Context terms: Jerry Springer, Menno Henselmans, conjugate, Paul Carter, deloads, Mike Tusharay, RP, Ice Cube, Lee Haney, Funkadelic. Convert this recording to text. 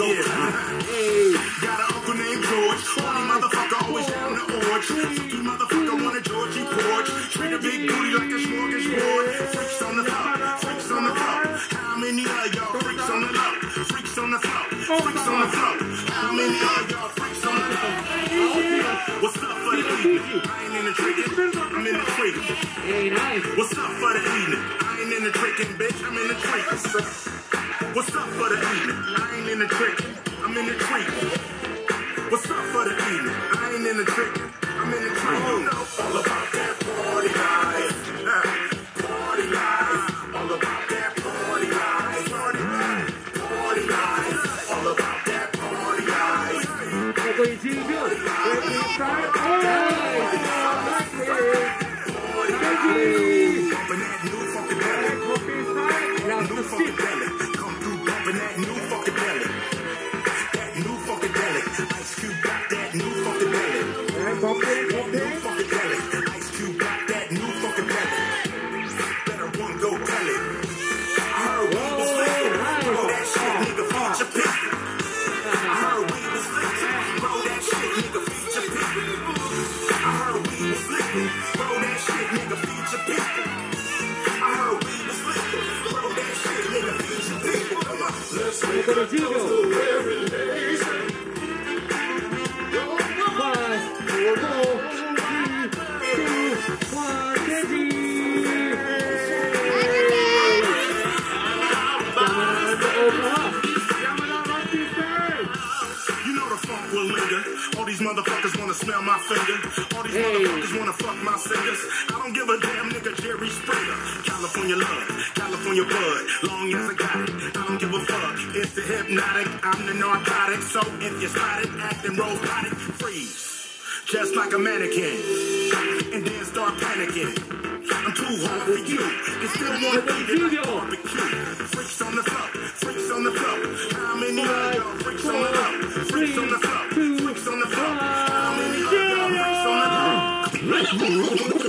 go. Yeah. Hey, got an uncle named George. Horny motherfucker always down the orge. Freaky motherfucker on a Georgie porch. Treat a big booty like a smorgasbord. Freaks on the floor, freaks on the floor. How many of y'all freaks on the floor? Freaks on the floor, freaks on the floor. How many of y'all freaks on the floor? What's up for the evening? I ain't in the drinking, I'm in the freaking. Hey, nice. What's up for the evening? I ain't in the drinking, bitch, I'm in the drinking. What's up for the evening? I ain't in the trick, I'm in the treat. What's up for the evening? I ain't in the trick, I'm in the treat. Oh, no. All about that party life. Party life. All about that party life. Party life. Party life. All about that party life. Party life. Party life. Party life. That new funkadelic, that new funkadelic. Ice Cube got that new funkadelic, that new funkadelic. Ice Cube got that new funkadelic. Better one go tell it. I heard we was lit, bro. That shit, nigga, feature pick. I heard we was lit, bro. That shit, nigga, feature pick. I heard we was lit, bro. That shit, nigga, feature pick. I heard we was lit, bro. That shit, nigga, feature pick. Let's make a deal. All these motherfuckers wanna smell my finger. All these motherfuckers wanna fuck my singers. I don't give a damn, nigga, Jerry Springer. California love, California blood. Long as I got it, I don't give a fuck. It's the hypnotic, I'm the narcotic. So if you spot it, acting robotic, freeze. Just like a mannequin. And then start panicking. I'm too hard for you. You still wanna eat it like barbecue. Freaks on the floor, freaks on the floor. How many of y'all freaks on the floor? Freaks on the floor. Freaks on the floor. Freaks on the floor. Let's move.